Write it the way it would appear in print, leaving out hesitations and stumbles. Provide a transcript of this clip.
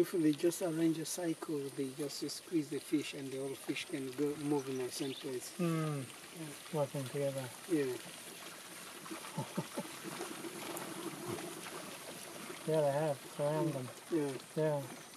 If they just arrange a cycle, they just squeeze the fish and the whole fish can go move in the same place. Mm. Yeah. Working together. Yeah. Yeah, they have. Surround them. Yeah. Yeah.